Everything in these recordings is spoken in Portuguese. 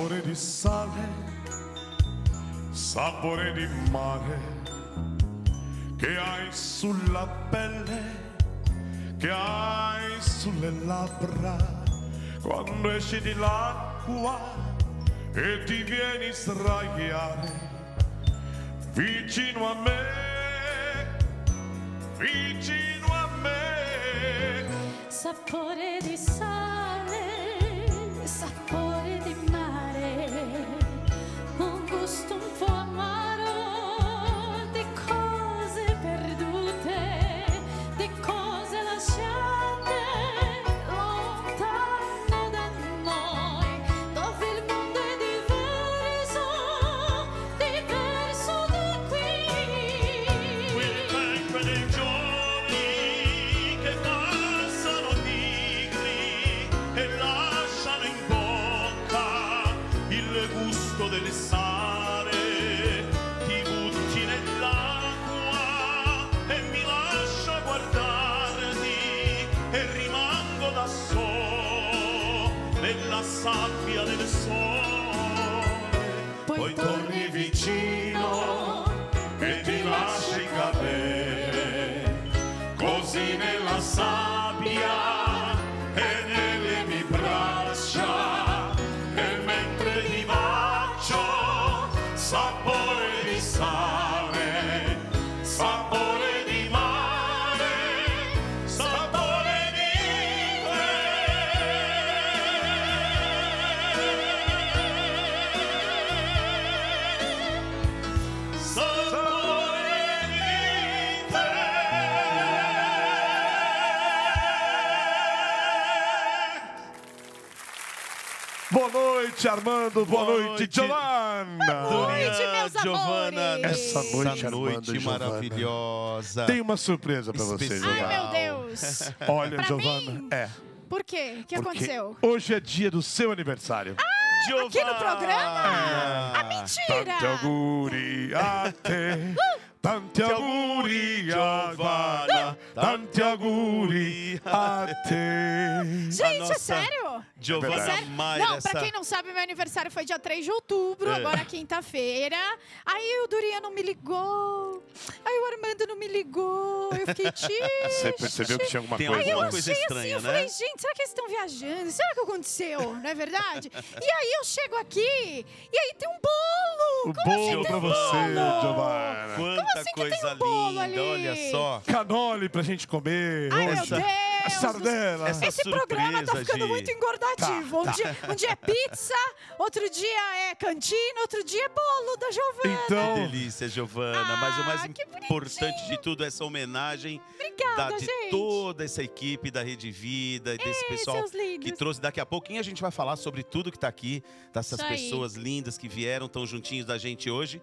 sapore di sale, sapore di mare che hai sulla pelle, che hai sulle labbra, quando esci di l'acqua e ti vieni sdraiare vicino a me, vicino a me. Sapore di sale, sapore di mare, un gusto un po' amaro di cose perdute, di cose lasciate lontano da noi, dove il mondo è diverso, diverso da qui. Quel tempo dei giorni che passano nigri e lasciano in bocca il gusto del sale, ti butti nell'acqua e mi lascia guardarti e rimango da solo nella sabbia del sole, poi torni vicino e ti lasci cadere così nella sabbia e nelle mie braccia, e mentre divaccio sapore di sale, sapore di mare, sapore di te, sapore di te. Boa noite, Armando. Boa, Boa noite, noite. Giovanna. Boa noite, meus Giovanna, amores. Essa noite, Essa Armando e noite Giovanna, maravilhosa. tem uma surpresa pra vocês. Ai, Giovanna. meu Deus. Olha, Pra Giovanna. mim? É. Por quê? O que aconteceu? Hoje é dia do seu aniversário. Ah, aqui no programa? Ah, mentira. Tanti auguri a te. Tanti auguri, Giovanna. Tanti auguri a te. Gente, é sério? Giovanna Sério? Maira, Não, pra quem não sabe, meu aniversário foi dia 3 de outubro, agora quinta-feira. Aí o Durian não me ligou, aí o Armando não me ligou, eu fiquei Você percebeu que tinha alguma coisa? Aí eu achei estranha, assim, né? Eu falei, gente, será que eles estão viajando? Será que aconteceu? Não é verdade? E aí eu chego aqui, e aí tem um bolo! Como bolo assim pra você, Giovanna! Quanta assim coisa linda, ali? Olha só! Canole pra gente comer! Ai, meu Deus! Sardela. Esse programa tá ficando muito engordativo. Um dia é pizza, outro dia é cantina, outro dia é bolo da Giovanna. Então... Que delícia, Giovanna. Mas o mais importante de tudo é essa homenagem de toda essa equipe da Rede Vida e desse pessoal que trouxe. Daqui a pouquinho a gente vai falar sobre tudo que tá aqui, dessas pessoas lindas que vieram, tão juntinhos da gente hoje.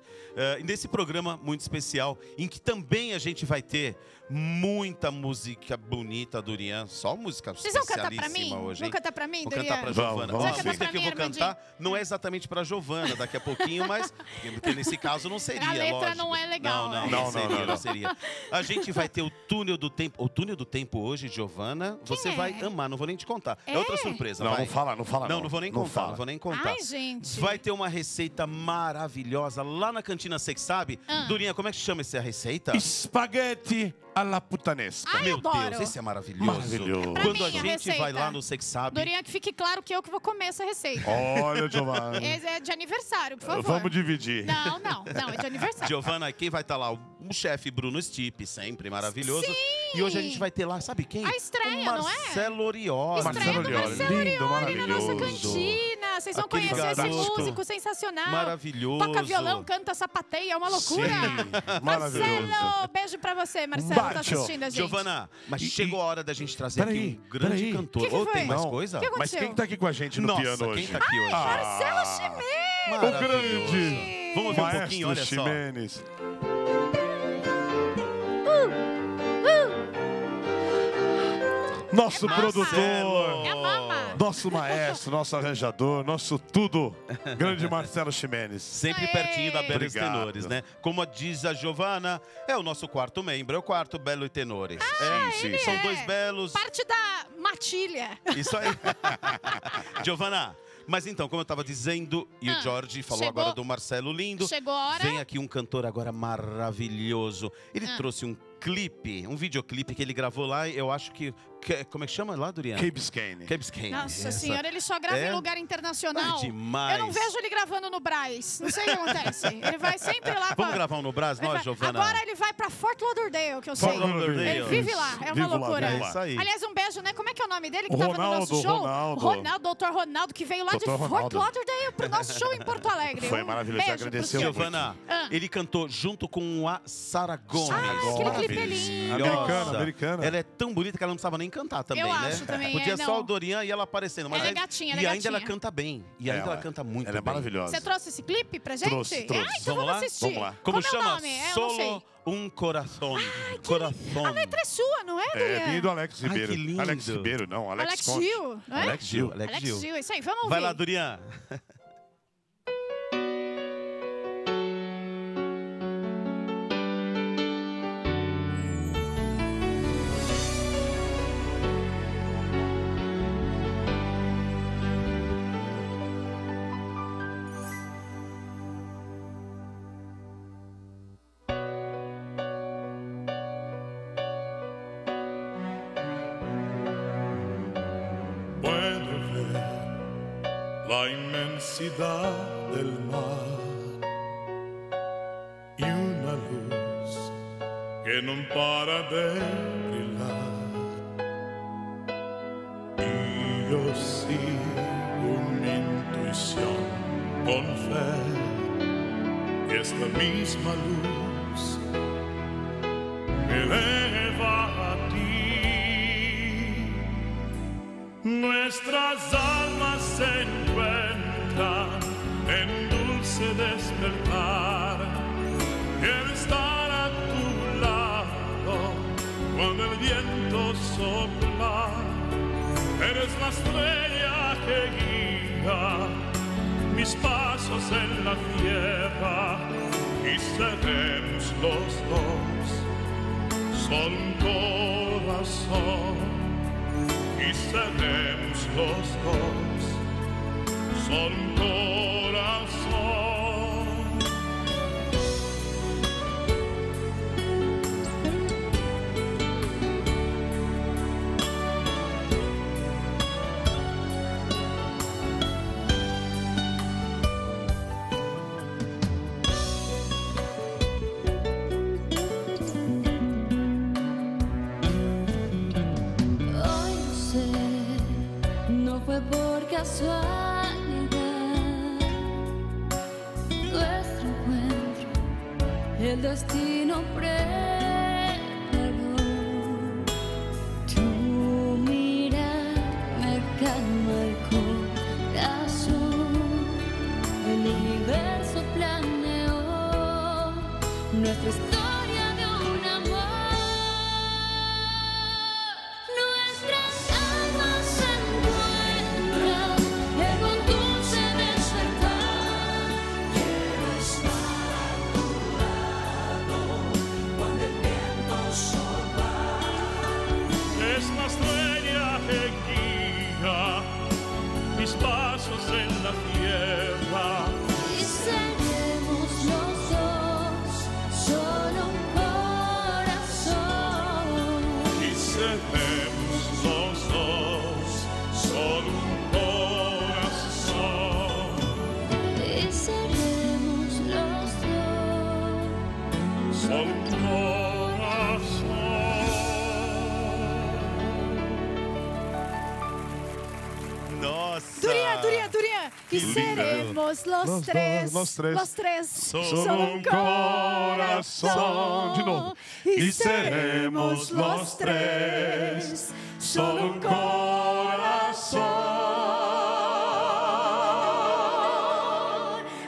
Nesse programa muito especial, em que também a gente vai ter muita música bonita, Durian. Só música especialíssima hoje, hein? Vão cantar pra mim, Durian? Vou cantar pra Giovanna. Vamos, vamos. A música que eu vou cantar não é exatamente pra Giovanna daqui a pouquinho, mas... Porque nesse caso não seria, lógico. A letra não é legal. Não, não, não seria. A gente vai ter o Túnel do Tempo. O Túnel do Tempo hoje, Giovanna, você vai amar. Não vou nem te contar. É outra surpresa. Não, não fala, não fala. Não, não vou nem contar, não vou nem contar. Ai, gente. Vai ter uma receita maravilhosa lá na Cantina Sex, sabe? Durian, como é que chama essa receita? Espaguete à la putanesca. Ai, meu Deus, esse é maravilhoso. Maravilhoso. Quando a gente vai lá no Sex Sabe... Durian, que fique claro que eu vou comer essa receita. Olha, Giovanna. Esse é de aniversário, por favor. Vamos dividir. Não, não, não, é de aniversário. Giovanna, quem vai estar lá? O chefe Bruno Stippe, sempre maravilhoso. Sim. E hoje a gente vai ter lá, sabe quem? A estreia, não é? Marcelo Orioli. Marcelo Orioli. Lindo, maravilhoso. Na nossa cantina. Vocês vão conhecer esse músico sensacional. Maravilhoso. Toca violão, canta, sapateia, é uma loucura. Sim. Marcelo, beijo pra você, Marcelo. Tá assistindo a gente. Giovanna, mas chegou a hora da gente trazer aqui um grande cantor. Ou tem mais coisa? Mas quem tá aqui com a gente no piano hoje? Tá aqui hoje? Marcelo Ximenes! O grande! Vamos ver um pouquinho, olha só. Ximenes. Nosso produtor, nosso maestro, nosso arranjador, nosso tudo, grande Marcelo Ximenes. Sempre pertinho da Bela e Tenores, né? Como diz a Giovanna, é o nosso quarto membro, é o quarto Bela e Tenores. Sim. São dois belos. Parte da matilha. Isso aí. Giovanna, Mas então, como eu estava dizendo, e o Jorge falou agora do Marcelo Lindo. Chegou a hora. Vem aqui um cantor agora maravilhoso. Ele trouxe um clipe, um videoclipe que ele gravou lá, eu acho que... Como é que chama lá, Doriana? Capescane. Capescane. Nossa senhora, ele só grava em lugar internacional. É demais. Eu não vejo ele gravando no Brás. Não sei o que acontece. Ele vai sempre lá. Vamos gravar um no Brás, nós, Giovanna? Agora ele vai pra Fort Lauderdale, que eu sei. Fort Lauderdale. Ele vive lá. É uma loucura. É isso aí. Aliás, um beijo, né? Como é que é o nome dele que tava no nosso show? Ronaldo. Doutor Ronaldo, que veio lá de Fort Lauderdale pro nosso show em Porto Alegre. Foi maravilhoso. Agradeceu, Giovanna. Ele cantou junto com a Sara Gomes. Ah, aquele clipe lindo. Americana, americana. Ela é tão bonita que ela não sabe nem cantar também, eu acho, né? Também. Podia só o Dorian e ela aparecendo. Mas ela é gatinha, ela é gatinha. E ainda ela canta bem. E ainda ela canta muito bem. Ela é maravilhosa. Você trouxe esse clipe pra gente? Trouxe, trouxe. Ai, então vamos lá? Assistir. Vamos lá. Como chama? É o nome? Solo um coração. Ai, coração. A letra é sua, não é, Dorian? É, do Alex Ribeiro. Ai, que lindo. Alex Ribeiro, não. Alex Gil, não é? Alex Gil. Alex Gil, é isso aí. Vamos ouvir. Vai lá, Dorian. La inmensidad del mar y una luz que no para de brillar y yo sigo mi intuición con fe que esta misma luz me eleva a ti nuestras almas en en dulce despertar el estar a tu lado cuando el viento sopla eres la estrella que guía mis pasos en la tierra y seremos los dos solo un corazón y seremos los dos solo un corazón. Hoy no sé, no fue por casualidad. El destino preparó tu mirar me calma el corazón el universo planeó nuestra historia de un amor nuestras almas se encuentran en un dulce despertar quiero estar es la estrella que guía mis pasos en la tierra y seremos los dos solo un corazón y seremos los dos solo un corazón y seremos los dos solo un corazón. Durian, e seremos los tres solo um coração. De novo. E seremos los tres solo um coração.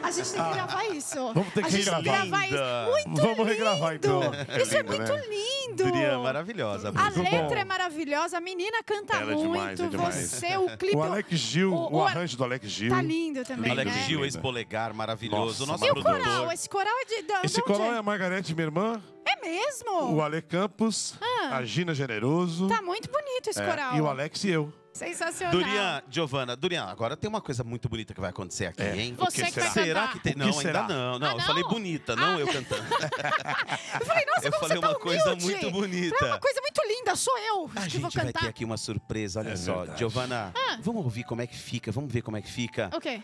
A gente tem que gravar isso. Vamos ter que regravar isso. Muito Vamos regravar então. Isso é muito lindo. Durian, maravilhosa. A letra é maravilhosa, a menina canta muito. É demais. Você, o clipe. O Alex Gil, o arranjo do Alex Gil. Tá lindo também. Alex Gil, ex-polegar, maravilhoso. Nossa, e o coral? Esse coral é de. Esse coral é a Margarete, minha irmã. É mesmo? O Ale Campos, a Gina Generoso. Tá muito bonito esse coral. E o Alex e eu. Sensacional. Durian, Giovanna, Durian, agora tem uma coisa muito bonita que vai acontecer aqui, hein? Você que vai cantar. Que tem? Não, será? Ainda não. Não, ah, não, eu falei bonita, não eu cantando. Eu falei, nossa, eu como falei você uma tá coisa muito bonita. Falei uma coisa muito linda, sou eu que vou cantar. A gente vai ter aqui uma surpresa, olha só. Verdade. Giovanna, vamos ouvir como é que fica, vamos ver como é que fica. Ok.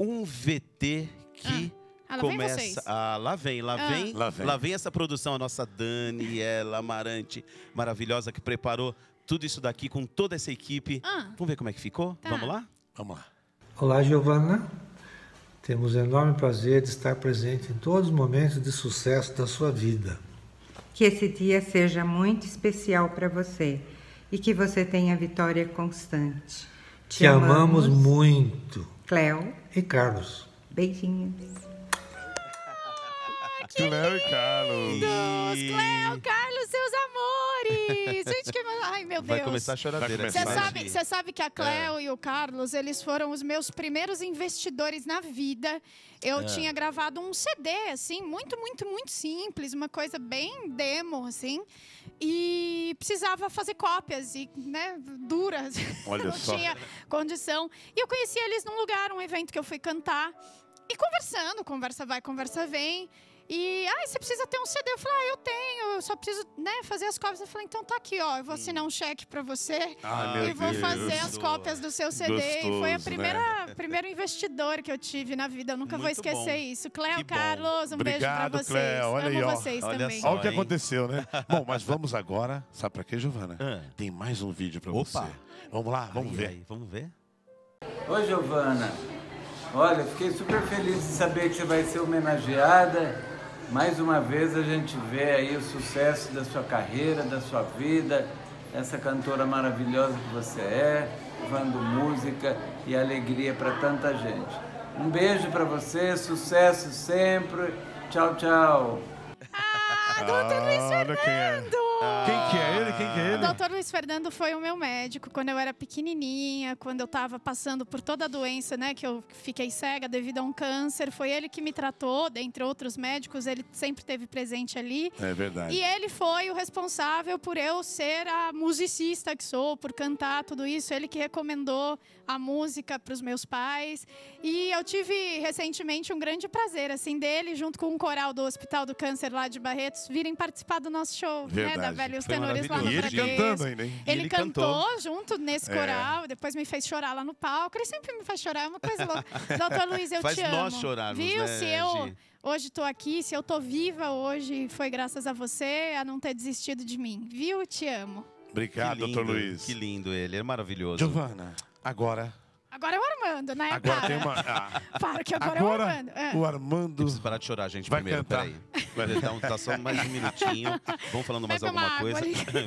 Um VT que... começa. Vem lá vem essa produção, a nossa Daniela Amarante, maravilhosa, que preparou tudo isso daqui com toda essa equipe. Vamos ver como é que ficou? Tá. Vamos lá? Vamos lá. Olá, Giovanna. Temos o enorme prazer de estar presente em todos os momentos de sucesso da sua vida. Que esse dia seja muito especial para você e que você tenha vitória constante. Te amamos muito. Cléo e Carlos. Beijinhos. Cléo e Carlos. Cléo, Carlos, seus amores. Gente, que... Ai, meu Deus. Vai começar a choradeira. Você sabe que a Cléo e o Carlos, eles foram os meus primeiros investidores na vida. Eu tinha gravado um CD, assim, muito simples. Uma coisa bem demo, assim. E precisava fazer cópias, e, né, duras. Olha só. Não tinha condição. E eu conheci eles num lugar, um evento que eu fui cantar. E conversando, conversa vai, conversa vem. E, você precisa ter um CD. Eu falei, eu tenho, eu só preciso, né, fazer as cópias. Eu falei, então tá aqui, ó, eu vou assinar um cheque pra você e vou fazer as cópias do seu CD. Gostoso, e foi a primeiro investidor que eu tive na vida. Eu nunca vou esquecer isso. Cléo, Carlos, um beijo pra vocês. Cléo, olha aí, vocês também. Olha o que aconteceu, né? Bom, mas vamos agora, sabe pra quê, Giovanna? Tem mais um vídeo pra você. Vamos lá, vamos ver. Aí, vamos ver. Oi, Giovanna. Olha, fiquei super feliz de saber que você vai ser homenageada. Mais uma vez a gente vê aí o sucesso da sua carreira, da sua vida, essa cantora maravilhosa que você é, levando música e alegria para tanta gente. Um beijo para você, sucesso sempre. Tchau, tchau. Doutor Luiz Fernando! Quem que é ele? Quem que é ele? O doutor Luiz Fernando foi o meu médico quando eu era pequenininha, quando eu estava passando por toda a doença, né? Que eu fiquei cega devido a um câncer. Foi ele que me tratou, dentre outros médicos. Ele sempre esteve presente ali. É verdade. E ele foi o responsável por eu ser a musicista que sou, por cantar tudo isso. Ele que recomendou a música para os meus pais. E eu tive recentemente um grande prazer, assim, dele, junto com um coral do Hospital do Câncer lá de Barretos, virem participar do nosso show, né, da Bela e os Tenores lá no Barretos. E ele cantando ainda, hein? Ele cantou junto nesse coral, depois me fez chorar lá no palco. Ele sempre me faz chorar, é uma coisa louca. Doutor Luiz, eu te amo. Faz nós chorarmos, viu? Né, se eu hoje estou aqui, se eu estou viva hoje, foi graças a você, a não ter desistido de mim. Viu? Te amo. Obrigado, doutor Luiz. Que lindo ele, é maravilhoso. Giovanna, agora... Agora é o Armando, né? Agora tem uma... Para, que agora é o Armando. O Armando... Preciso parar de chorar, gente, vai primeiro. Peraí. Tá só mais um minutinho. Vamos falando mais alguma coisa.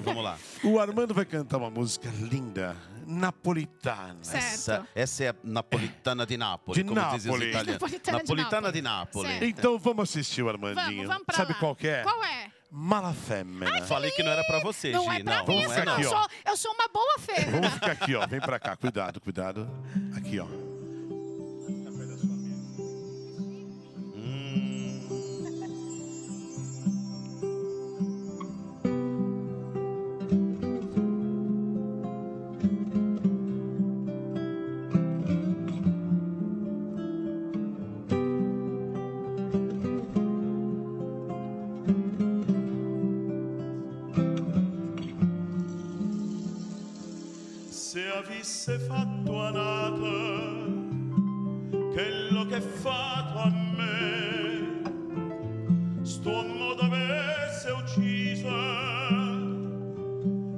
Vamos lá. O Armando vai cantar uma música linda, napolitana. Certo. Essa é a napolitana de Nápoles, como dizem os italianos. Napolitana de Nápoles. Então vamos assistir o Armandinho. Vamos pra lá. Sabe qual que é? Qual é? Mala fêmea. Ai, falei que não era pra você, Gi. Não é pra mim, não. Eu sou uma boa fêmea. Vamos ficar aqui, ó. Vem pra cá. Cuidado, cuidado. Aqui, ó. Se fatto a nata quello che fatto a me, st'uomo d'avesse ucciso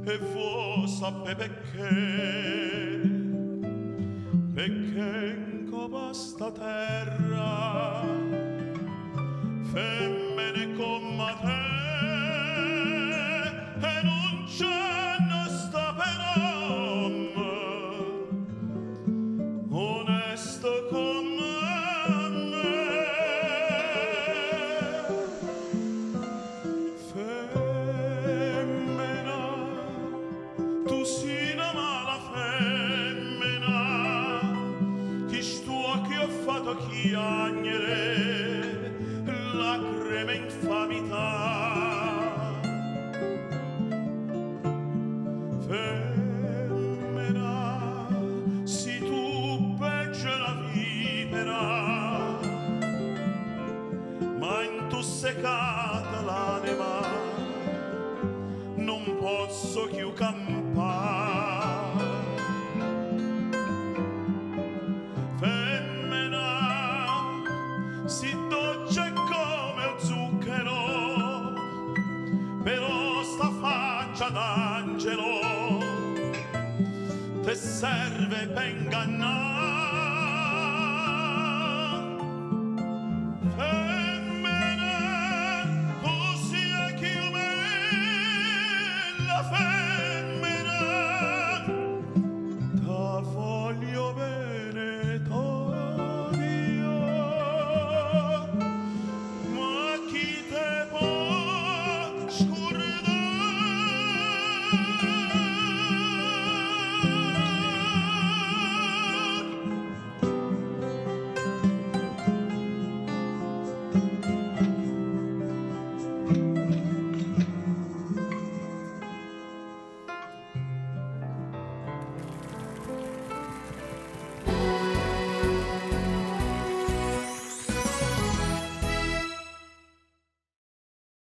e voi sape perché, perché in questa terra femmine come te e non c'è. Femmina, serve para enganar.